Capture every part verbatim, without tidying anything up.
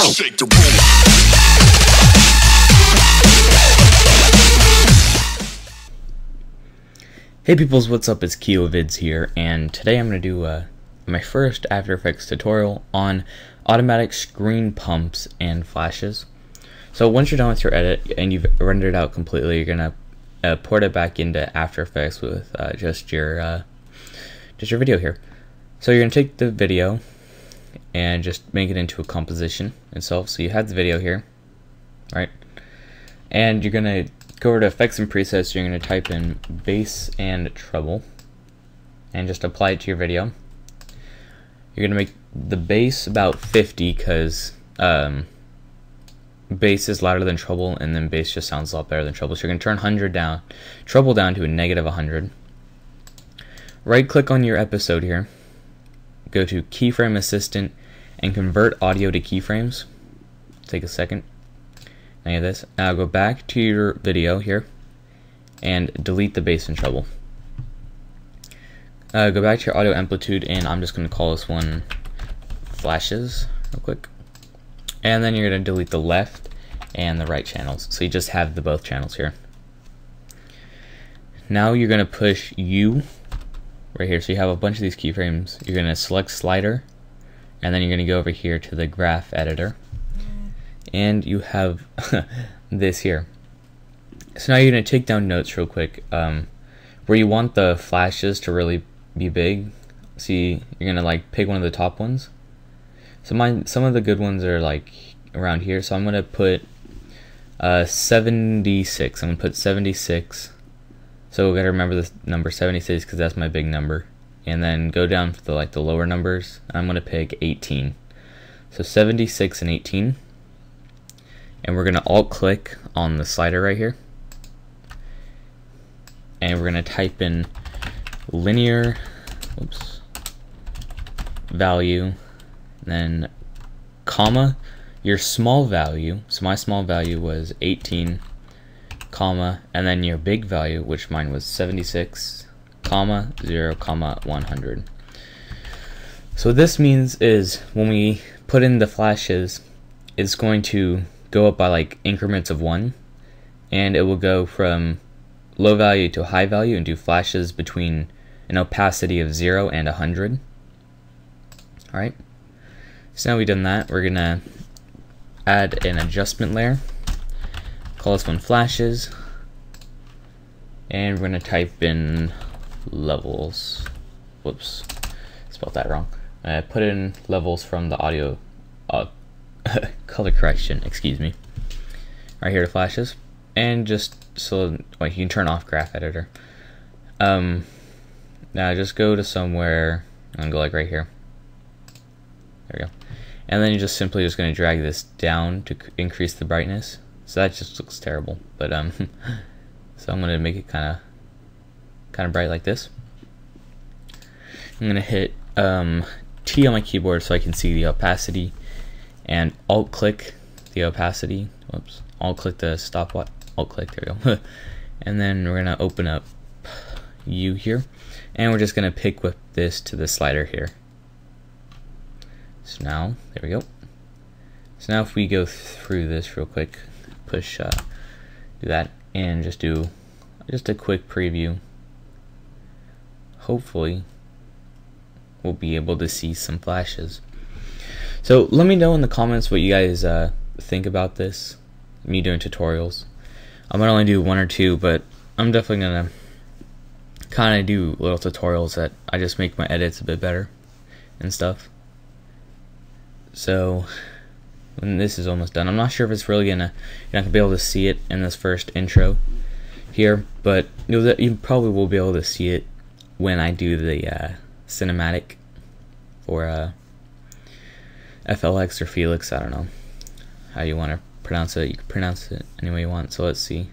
Shake the room. Hey peoples, what's up? It's Kiovidz here, and today I'm going to do uh, my first After Effects tutorial on automatic screen pumps and flashes. So once you're done with your edit and you've rendered out completely, you're going to uh, port it back into After Effects with uh, just your uh, just your video here. So you're going to take the video and just make it into a composition itself. So you have the video here, right? And you're gonna go over to Effects and Presets, you're gonna type in Bass and Treble, and just apply it to your video. You're gonna make the bass about fifty, because um, bass is louder than treble, and then bass just sounds a lot better than treble. So you're gonna turn one hundred down, treble down to a negative one hundred. Right click on your episode here, go to Keyframe Assistant and convert audio to keyframes. Take a second. Now you have this. Now go back to your video here and delete the bass and treble. Uh, go back to your audio amplitude, and I'm just going to call this one flashes real quick. And then you're going to delete the left and the right channels. So you just have the both channels here. Now you're going to push U right here, so you have a bunch of these keyframes. You're going to select slider, and then you're going to go over here to the graph editor, and you have this here. So now you're going to take down notes real quick, um, where you want the flashes to really be big. See, you're going to like pick one of the top ones. So mine, some of the good ones are like around here. So I'm going to put uh, seventy-six. I'm going to put seventy-six. So we gotta remember this number seventy-six, because that's my big number. And then go down to the, like the lower numbers. I'm gonna pick eighteen. So seventy-six and eighteen. And we're gonna alt click on the slider right here. And we're gonna type in linear, oops, value, then comma, your small value. So my small value was eighteen. Comma, and then your big value, which mine was seventy-six, comma, zero, comma, one hundred. So what this means is when we put in the flashes, it's going to go up by like increments of one, and it will go from low value to high value and do flashes between an opacity of zero and one hundred. All right, so now we've done that, we're gonna add an adjustment layer. Call this one flashes, and we're gonna type in levels. Whoops, spelled that wrong. I uh, put in levels from the audio uh, color correction. Excuse me. Right here to flashes, and just so well, you can turn off graph editor. Um, now just go to somewhere and go like right here. There we go, and then you're just simply just gonna drag this down to increase the brightness. So that just looks terrible, but um, so I'm gonna make it kind of, kind of bright like this. I'm gonna hit um, T on my keyboard so I can see the opacity, and Alt click the opacity. Whoops, Alt click the stopwatch. Alt click. There we go. And then we're gonna open up U here, and we're just gonna pick whip this to the slider here. So now there we go. So now if we go through this real quick. Push uh, do that and just do just a quick preview. Hopefully we'll be able to see some flashes. So let me know in the comments what you guys uh, think about this, me doing tutorials. I'm gonna only do one or two, but I'm definitely gonna kinda do little tutorials that I just make my edits a bit better and stuff. So when this is almost done, I'm not sure if it's really gonna, you're not gonna be able to see it in this first intro here, but you, know, you probably will be able to see it when I do the uh, cinematic for uh, F L X or F L X. I don't know how you want to pronounce it. You can pronounce it any way you want. So let's see.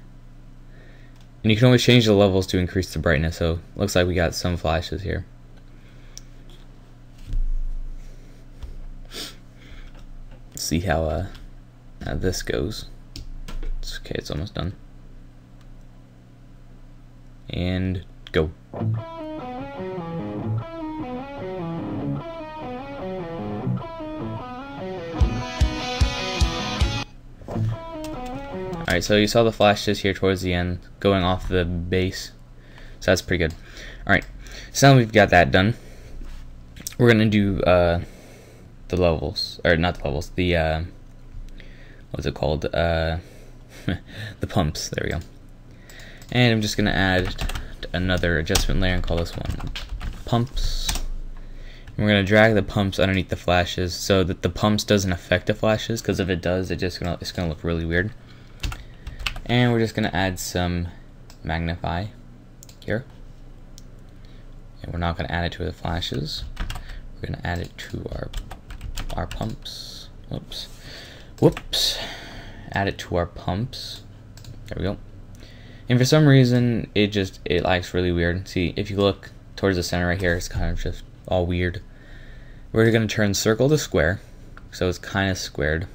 And you can only change the levels to increase the brightness. So looks like we got some flashes here. See how, uh, how this goes. It's okay, it's almost done. And go. Alright, so you saw the flashes here towards the end going off the bass, so that's pretty good. Alright, so now we've got that done, we're gonna do uh, the levels, or not the levels, the uh, what's it called, uh, the pumps, there we go. And I'm just gonna add another adjustment layer and call this one pumps. And we're gonna drag the pumps underneath the flashes so that the pumps doesn't affect the flashes, because if it does, it's just gonna it's gonna look really weird. And we're just gonna add some magnify here, and we're not gonna add it to the flashes. We're gonna add it to our our pumps. Whoops, whoops. Add it to our pumps. There we go. And for some reason, it just it acts really weird. See, if you look towards the center right here, it's kind of just all weird. We're gonna turn circle to square, so it's kind of squared.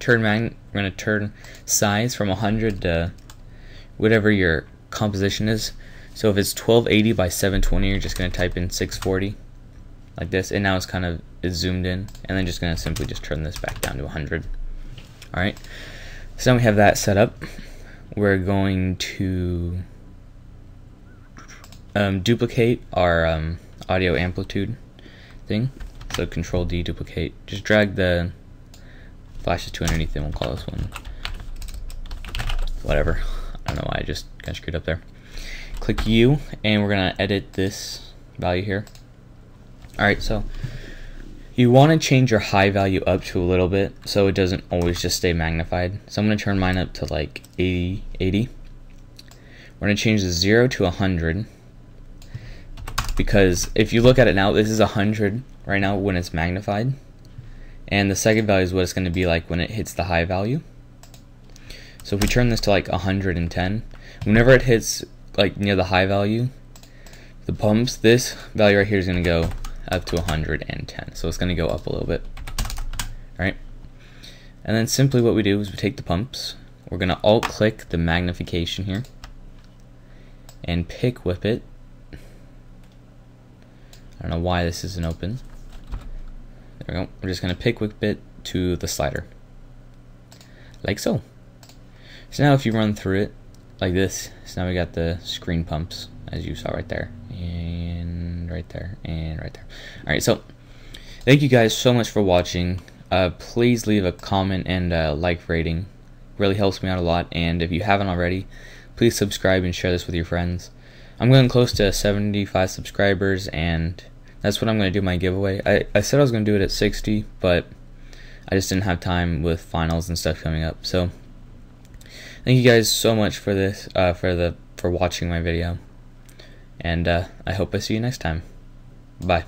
Turn mag. We're gonna turn size from one hundred to whatever your composition is. So if it's twelve eighty by seven twenty, you're just gonna type in six forty, like this. And now it's kind of it's zoomed in, and then just gonna simply just turn this back down to one hundred. All right. So now we have that set up. We're going to um, duplicate our um, audio amplitude thing. So Control D, duplicate. Just drag the flashes to underneath, and we'll call this one whatever. I don't know why I just kind of screwed up there. Click U, and we're gonna edit this value here. All right, so you want to change your high value up to a little bit so it doesn't always just stay magnified. So I'm going to turn mine up to like eighty. We're going to change the zero to one hundred, because if you look at it now, this is one hundred right now when it's magnified, and the second value is what it's going to be like when it hits the high value. So if we turn this to like one hundred ten, whenever it hits like near the high value, the pumps, this value right here is going to go up to one hundred ten, so it's going to go up a little bit. Alright, and then simply what we do is we take the pumps, we're going to alt click the magnification here and pick whip it. I don't know why this isn't open. There we go. We're just going to pick whip it to the slider, like so. So now if you run through it like this, so now we got the screen pumps as you saw right there, and right there, and right there. All right, so thank you guys so much for watching. Uh, please leave a comment and a like rating. Really helps me out a lot. And if you haven't already, please subscribe and share this with your friends. I'm going close to seventy-five subscribers, and that's what I'm going to do my giveaway. I, I said I was going to do it at sixty, but I just didn't have time with finals and stuff coming up. So thank you guys so much for this, uh, for the for watching my video. And uh, I hope I see you next time. Bye.